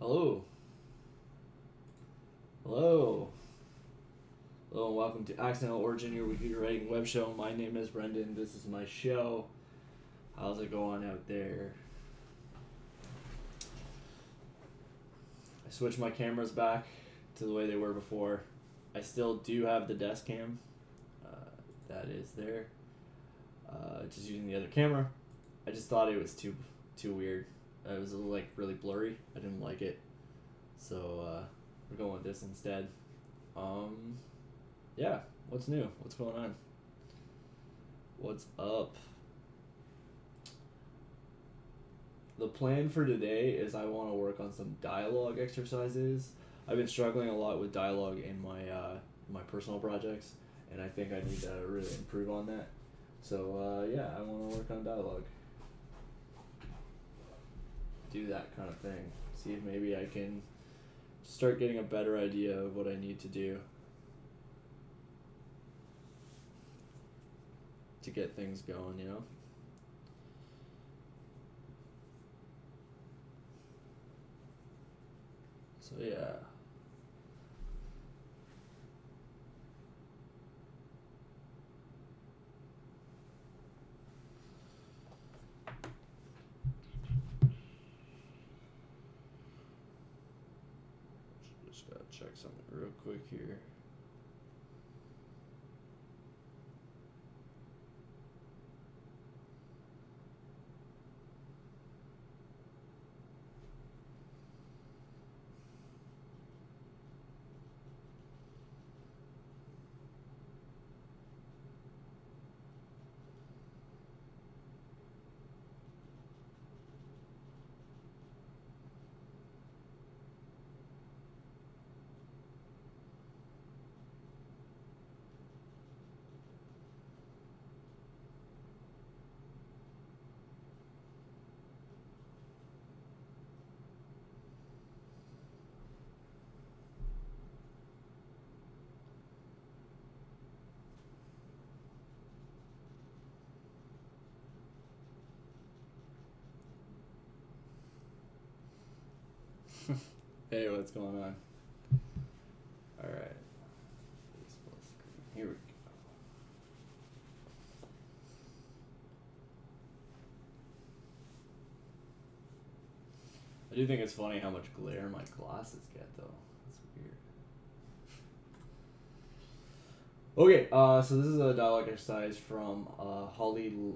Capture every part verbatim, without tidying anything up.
Hello. Hello. Hello and welcome to Accidental Origin, your weekly writing web show. My name is Brendan. This is my show. How's it going out there? I switched my cameras back to the way they were before. I still do have the desk cam. Uh, that is there. Uh, just using the other camera. I just thought it was too too weird. It was like really blurry. I didn't like it, so uh, we're going with this instead. Um, yeah. What's new? What's going on? What's up? The plan for today is I want to work on some dialogue exercises. I've been struggling a lot with dialogue in my uh, my personal projects, and I think I need to really improve on that. So uh, yeah, I want to work on dialogue. Do that kind of thing. See if maybe I can start getting a better idea of what I need to do to get things going, you know? So yeah. Check something real quick here. Hey, what's going on? All right. Here we go. I do think it's funny how much glare my glasses get, though. That's weird. Okay, uh, so this is a dialogue exercise from uh, Holly... L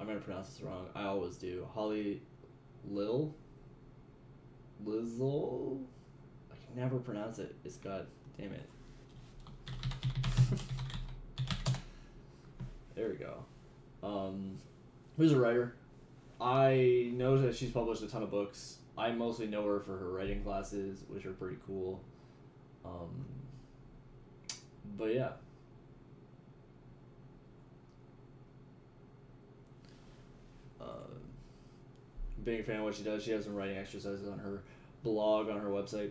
I'm going to pronounce this wrong. I always do. Holly Lil... Lizzle? I can never pronounce it. It's God damn it. There we go. Um, who's a writer? I know that she's published a ton of books. I mostly know her for her writing classes, which are pretty cool. Um, but yeah. Being a fan of what she does, she has some writing exercises on her blog, on her website,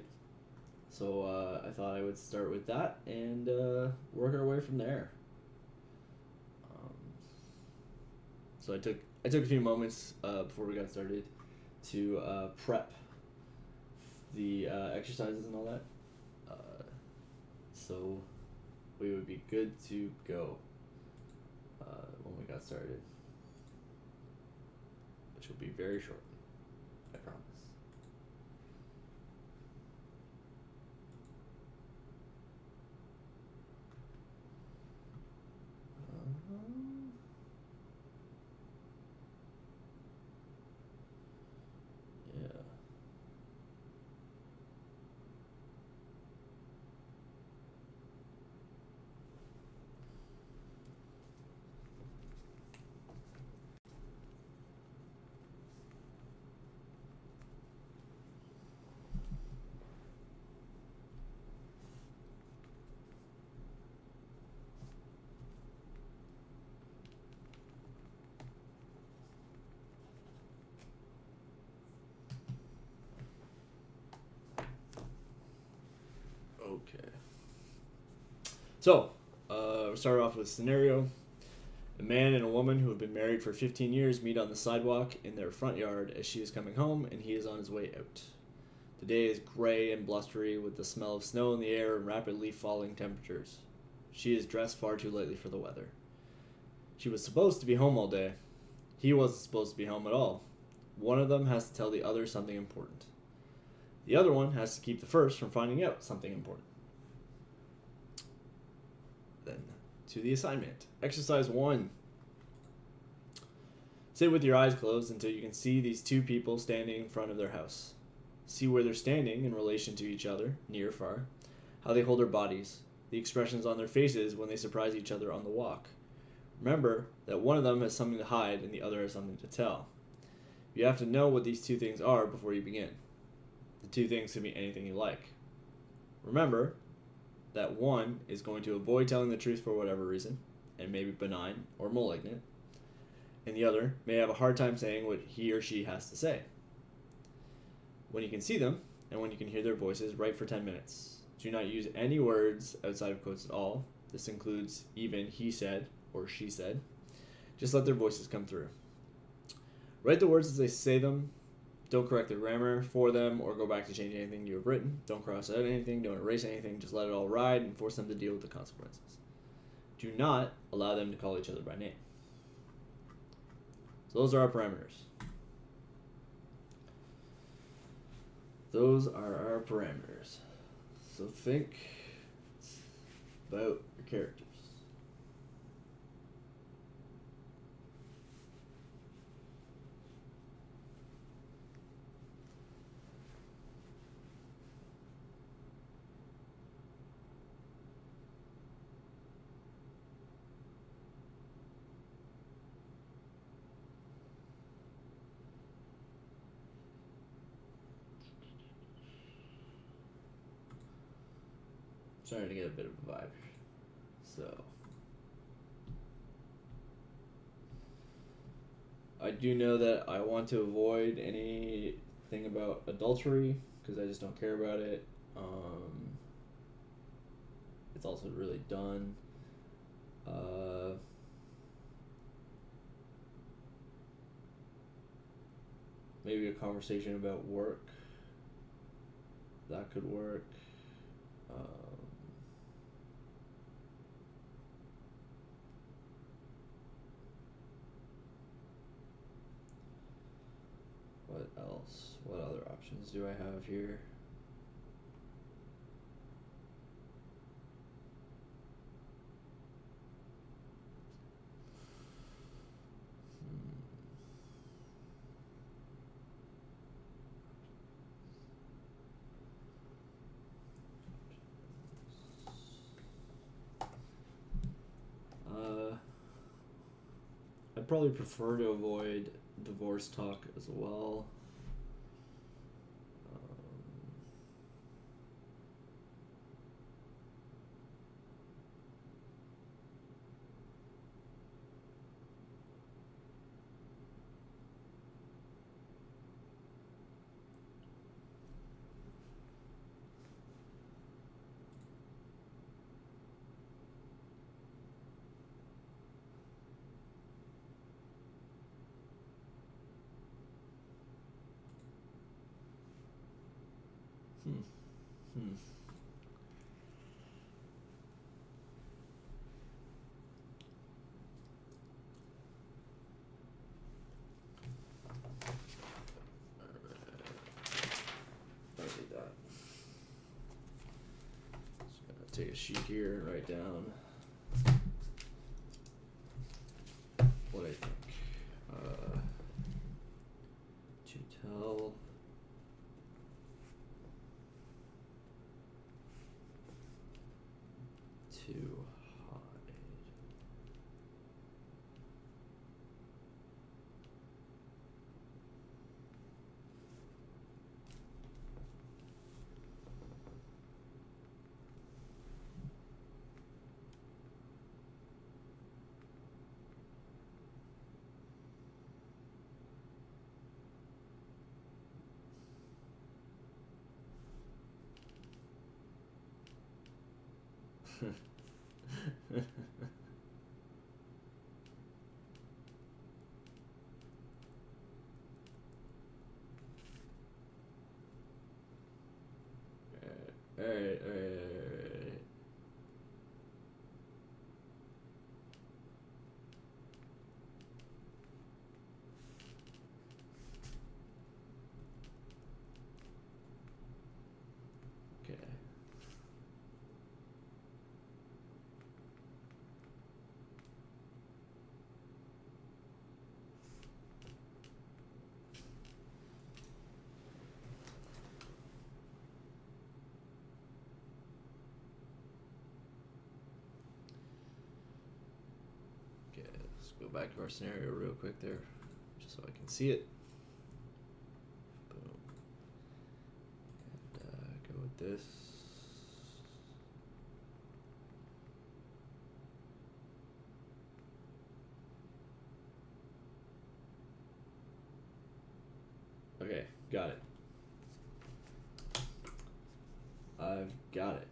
so uh, I thought I would start with that and uh, work our way from there. Um, so I took I took a few moments uh, before we got started to uh, prep the uh, exercises and all that, uh, so we would be good to go uh, when we got started. Which will be very shortly, I promise. Uh-huh. Yeah. Okay. So, uh, we start off with a scenario. A man and a woman who have been married for fifteen years meet on the sidewalk in their front yard as she is coming home and he is on his way out. The day is gray and blustery with the smell of snow in the air and rapidly falling temperatures. She is dressed far too lightly for the weather. She was supposed to be home all day. He wasn't supposed to be home at all. One of them has to tell the other something important. The other one has to keep the first from finding out something important. Then to the assignment. Exercise one. Sit with your eyes closed until you can see these two people standing in front of their house. See where they're standing in relation to each other, near or far, how they hold their bodies, the expressions on their faces when they surprise each other on the walk. Remember that one of them has something to hide and the other has something to tell. You have to know what these two things are before you begin. The two things can be anything you like. Remember that one is going to avoid telling the truth for whatever reason, and may be benign or malignant, and the other may have a hard time saying what he or she has to say. When you can see them, and when you can hear their voices, write for ten minutes. Do not use any words outside of quotes at all. This includes even he said or she said. Just let their voices come through. Write the words as they say them. Don't correct the grammar for them or go back to change anything you have written. Don't cross out anything. Don't erase anything. Just let it all ride and force them to deal with the consequences. Do not allow them to call each other by name. So those are our parameters. Those are our parameters. So think about your characters. Starting to get a bit of a vibe, so I do know that I want to avoid anything about adultery because I just don't care about it. Um, it's also really done. Uh, maybe a conversation about work that could work. Uh, What else? What other options do I have here? Uh, I'd probably prefer to avoid divorce talk as well. Um, Hmm. Hmm. I need that. Just gonna take a sheet here and write down what I think. Uh, to tell. To hide. Okay, let's go back to our scenario real quick there, just so I can see it. Boom. And uh, go with this. Okay, got it. I've got it.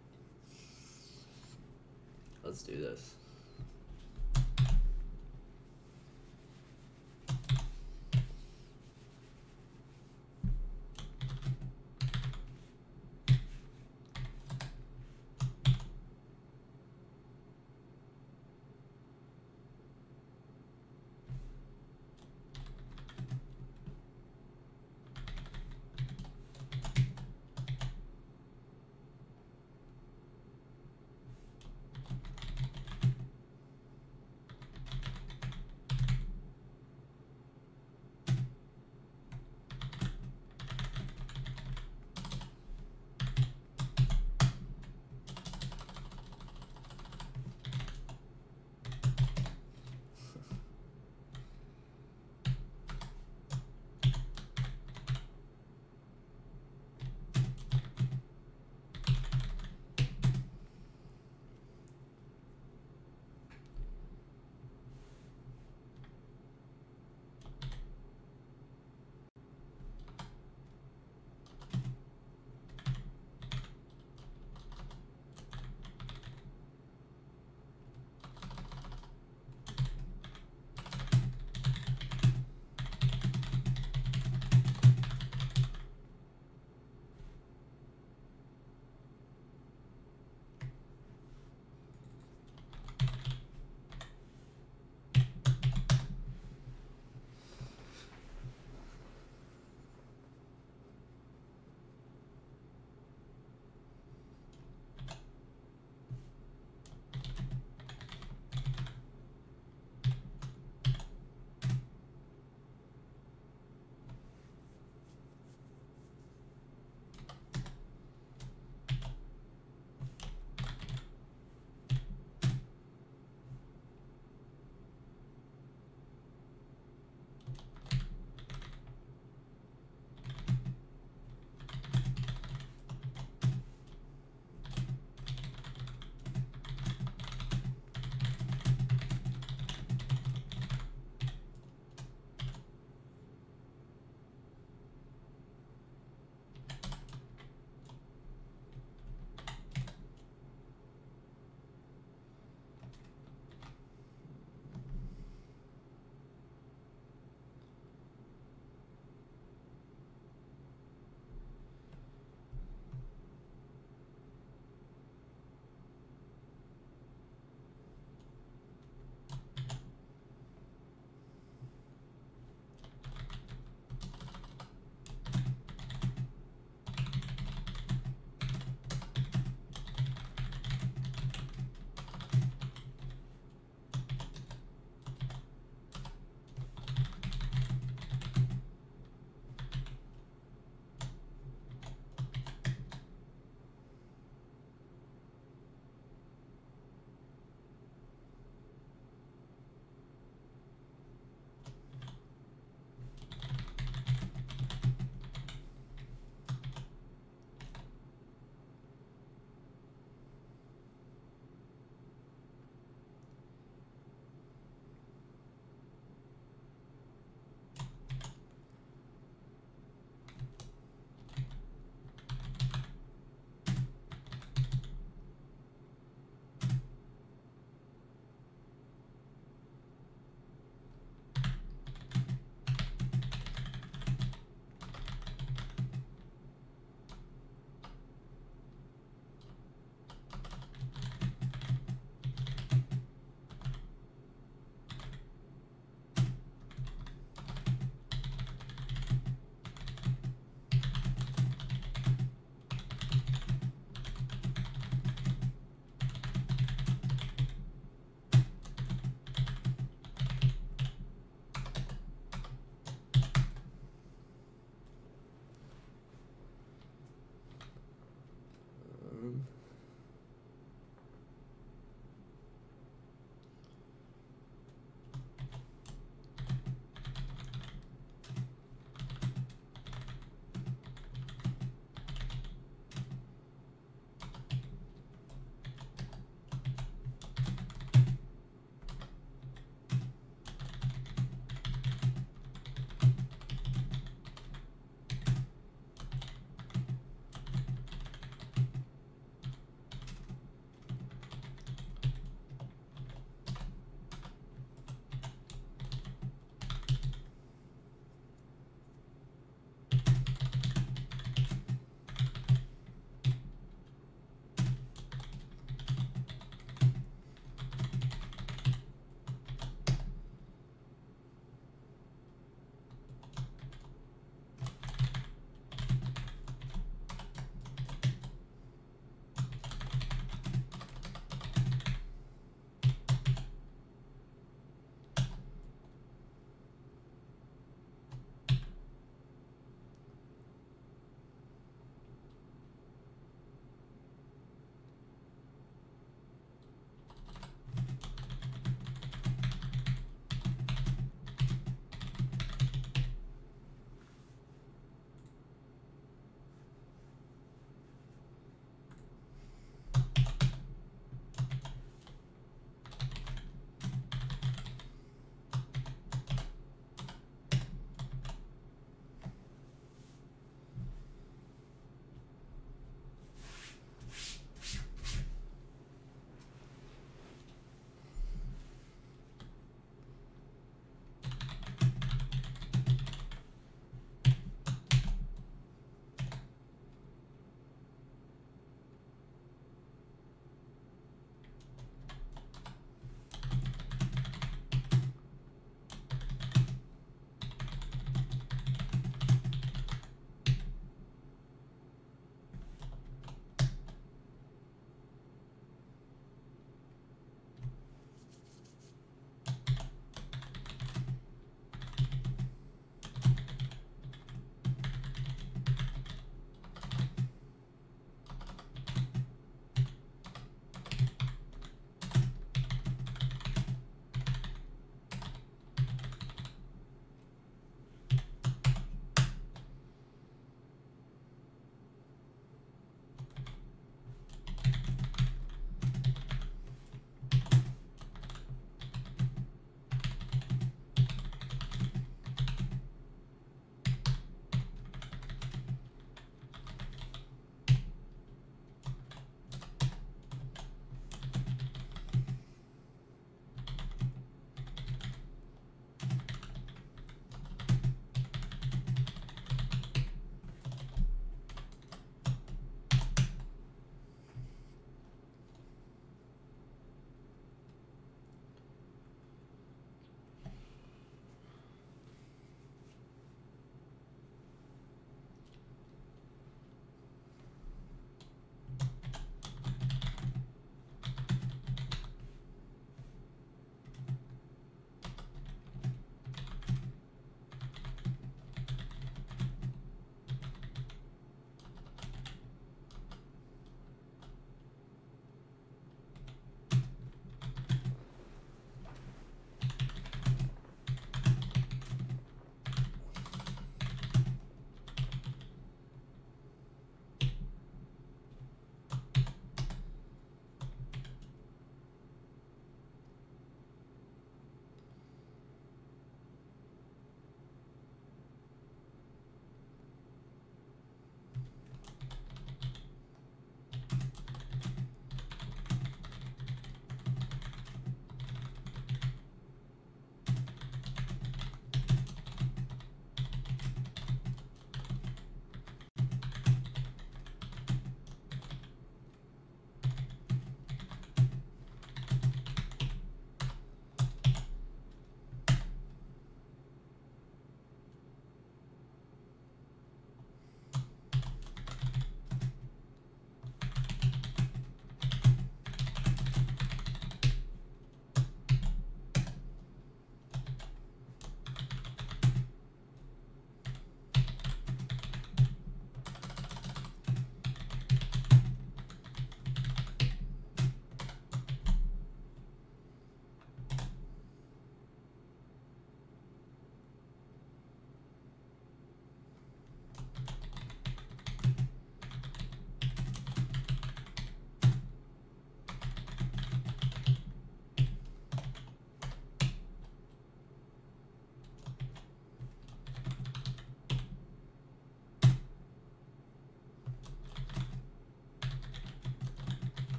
Let's do this.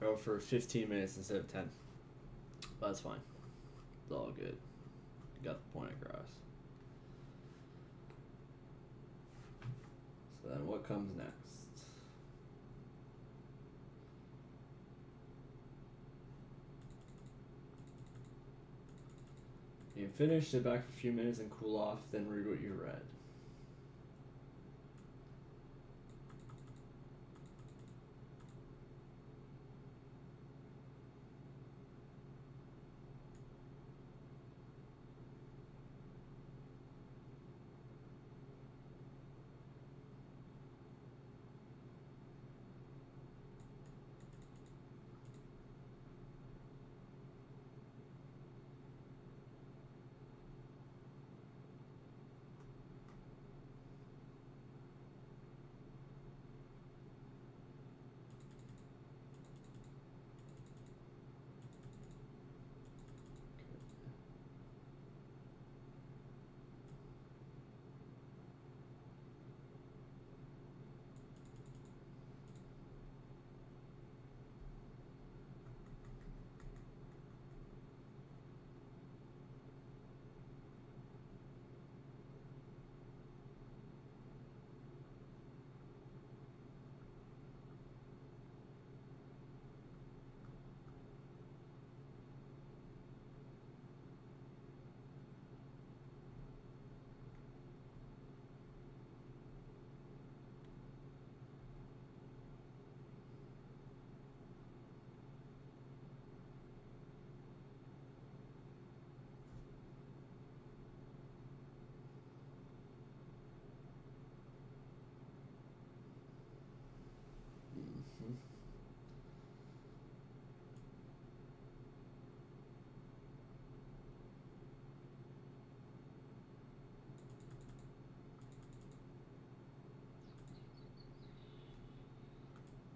go for fifteen minutes instead of ten. But that's fine. It's all good. Got the point across. So then what comes next? You finish, sit back for a few minutes and cool off, then read what you read.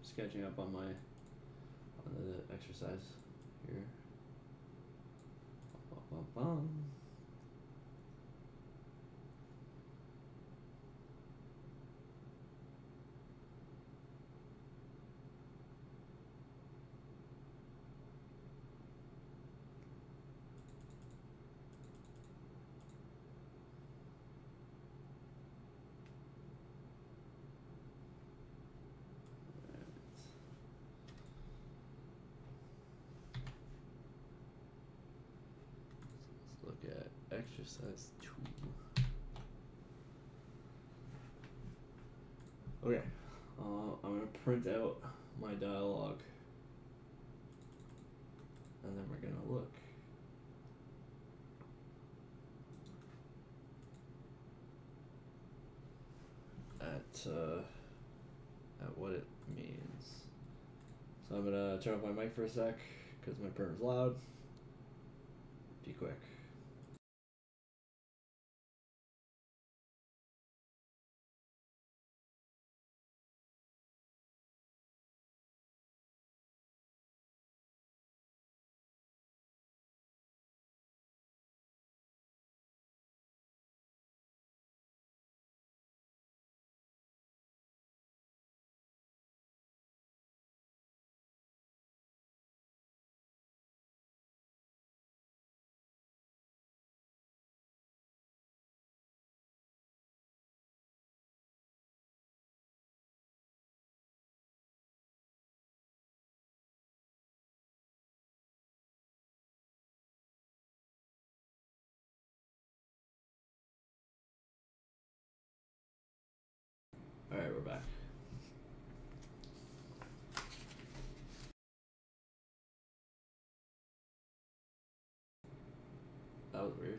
Just catching up on my on the exercise here. Bum, bum, bum, bum. Exercise two. Okay, uh, I'm gonna print out my dialogue, and then we're gonna look. At uh, at what it means. So I'm gonna turn off my mic for a sec because my printer's loud. Be quick. Alright, we're back. That was weird.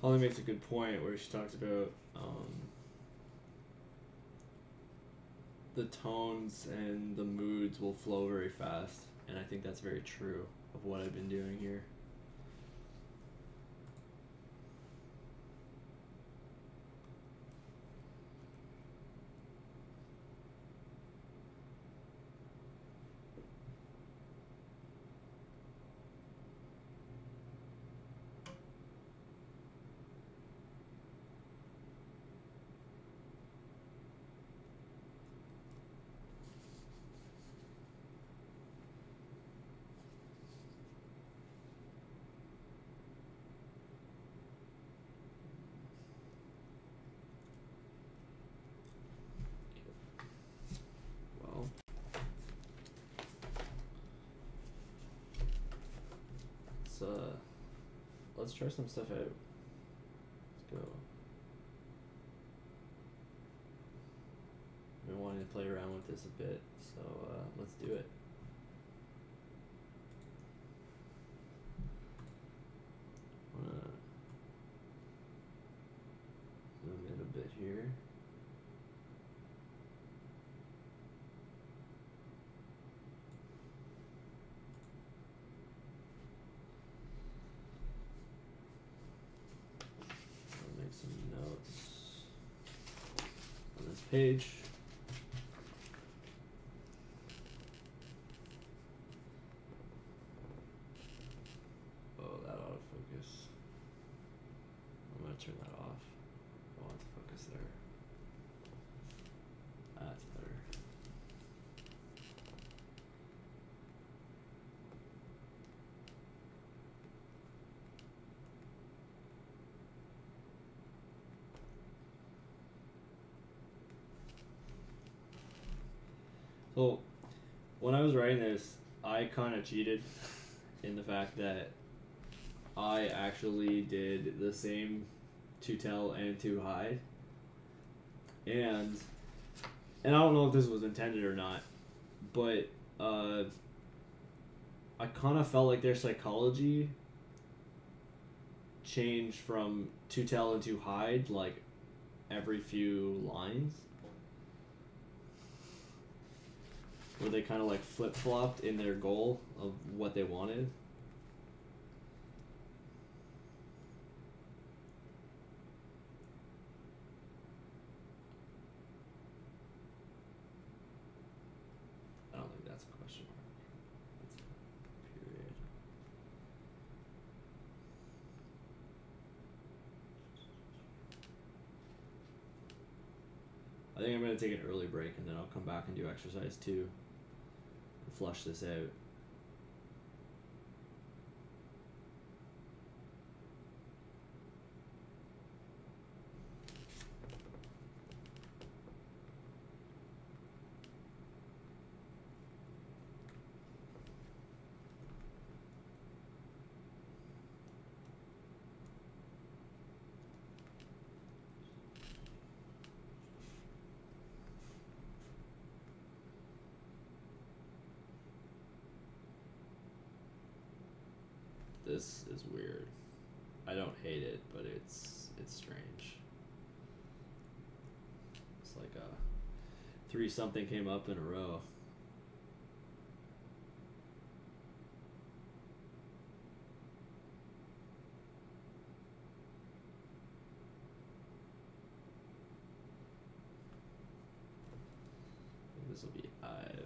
Holly makes a good point where she talks about um, the tones and the moods will flow very fast, and I think that's very true of what I've been doing here. Uh, let's try some stuff out. Let's go. I've been wanting to play around with this a bit, so uh, let's do it. I'm gonna zoom in a bit here. Page. Oh, that ought to focus. I'm going to turn that off. I want it to focus there. That's better. So when I was writing this, I kind of cheated in the fact that I actually did the same to tell and to hide. And and I don't know if this was intended or not, but uh, I kind of felt like their psychology changed from to tell and to hide like every few lines, where they kind of like flip-flopped in their goal of what they wanted. I don't think that's a question mark. That's a period. I think I'm gonna take an early break and then I'll come back and do exercise two. Flush this out. This is weird. I don't hate it, but it's it's strange. It's like a three something came up in a row. This will be I've.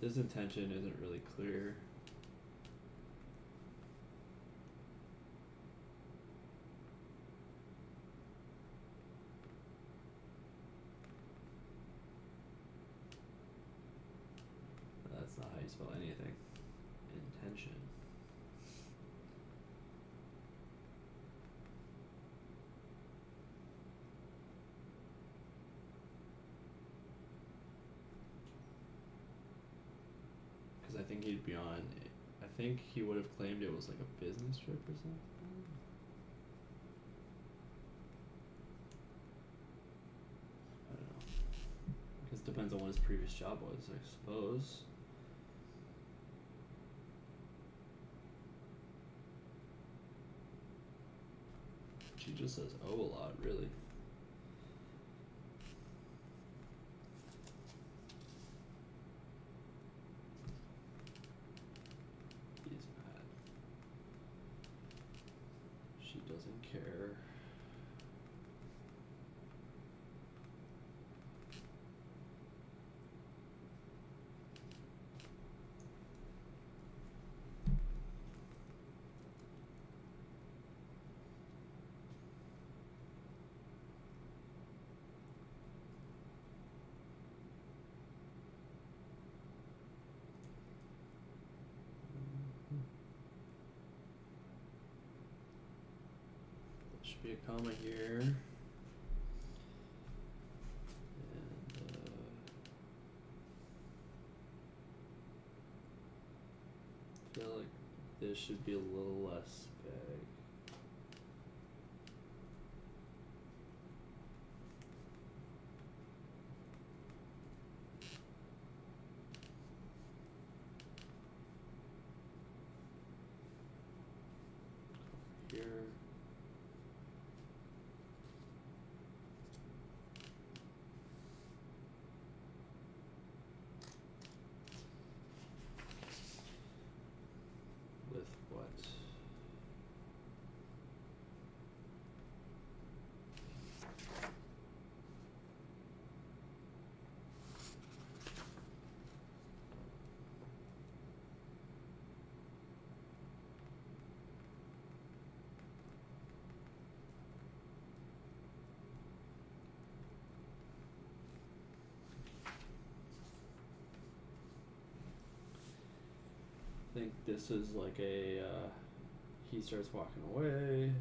His intention isn't really clear. That's not how you spell anything. Intention. I think he'd be on. I think he would have claimed it was like a business trip or something. I don't know. I guess it depends on what his previous job was, I suppose. She just says oh a lot, really. Should be a comma here, and uh, I feel like this should be a little less big. I think this is like a, uh, he starts walking away.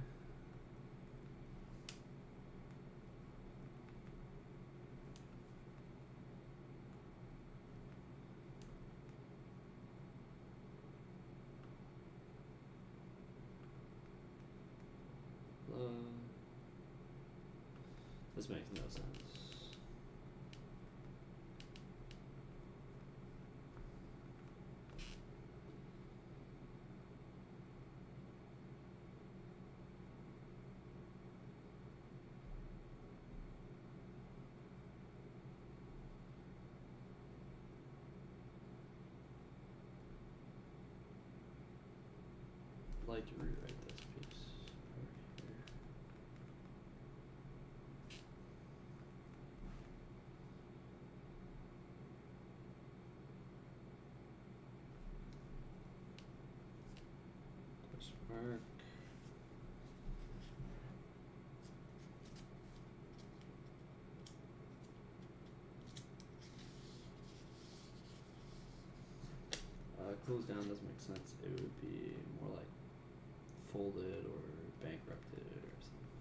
Uh, this makes no sense. I'd like to rewrite this piece over here. Question mark. Uh, close down doesn't make sense. It would be more like folded or bankrupted or something.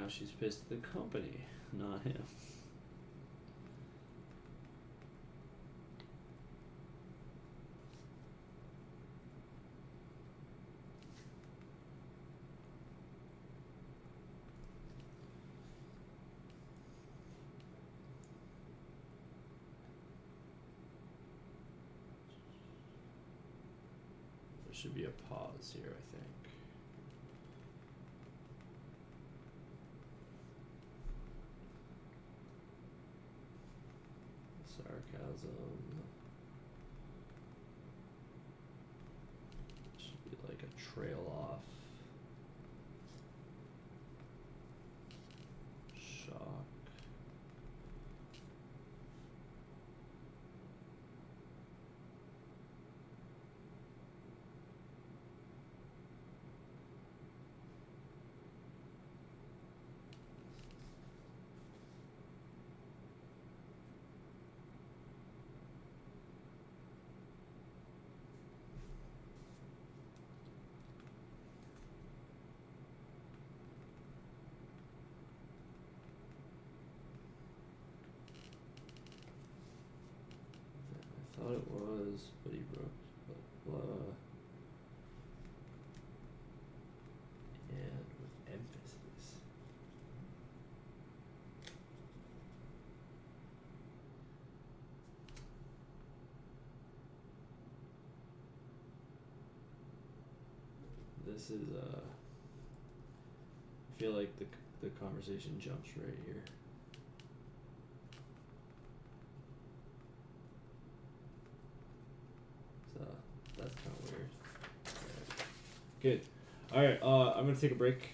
Now she's pissed at the company, not him. Should be a pause here, I think. Sarcasm. Should be like a trail off. thought it was, but he broke, blah, blah. And with emphasis. This is, uh, I feel like the, the conversation jumps right here. That's kind of weird. Good. All right. Uh, I'm gonna take a break.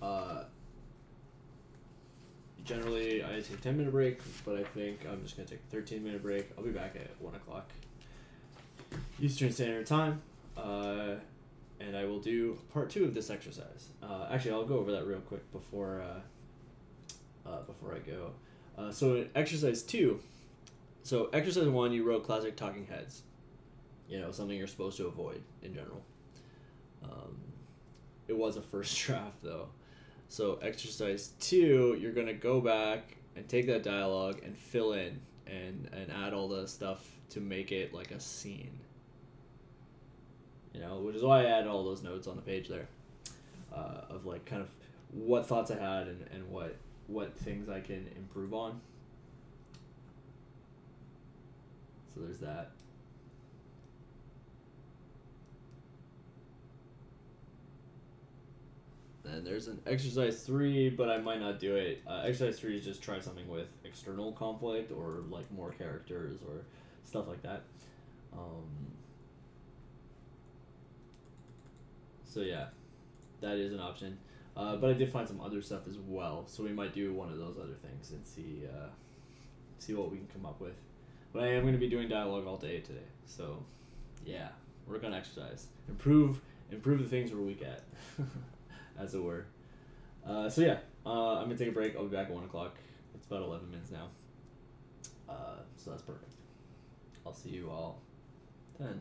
Uh, generally, I take a ten minute break, but I think I'm just gonna take a thirteen minute break. I'll be back at one o'clock Eastern Standard Time, uh, and I will do part two of this exercise. Uh, actually, I'll go over that real quick before uh, uh, before I go. Uh, so, in exercise two. So, exercise one, you wrote classic talking heads. You know, something you're supposed to avoid in general. Um, it was a first draft though. So exercise two, you're gonna go back and take that dialogue and fill in and, and add all the stuff to make it like a scene. You know, which is why I added all those notes on the page there uh, of like kind of what thoughts I had and, and what, what things I can improve on. So there's that. And there's an exercise three, but I might not do it. Uh, exercise three is just try something with external conflict or like more characters or stuff like that. Um, so yeah, that is an option. Uh, but I did find some other stuff as well, so we might do one of those other things and see uh, see what we can come up with. But I am going to be doing dialogue all day today, so yeah, work on exercise, improve improve the things we're weak at. As it were. Uh, so yeah, uh, I'm going to take a break. I'll be back at one o'clock. It's about eleven minutes now. Uh, so that's perfect. I'll see you all then.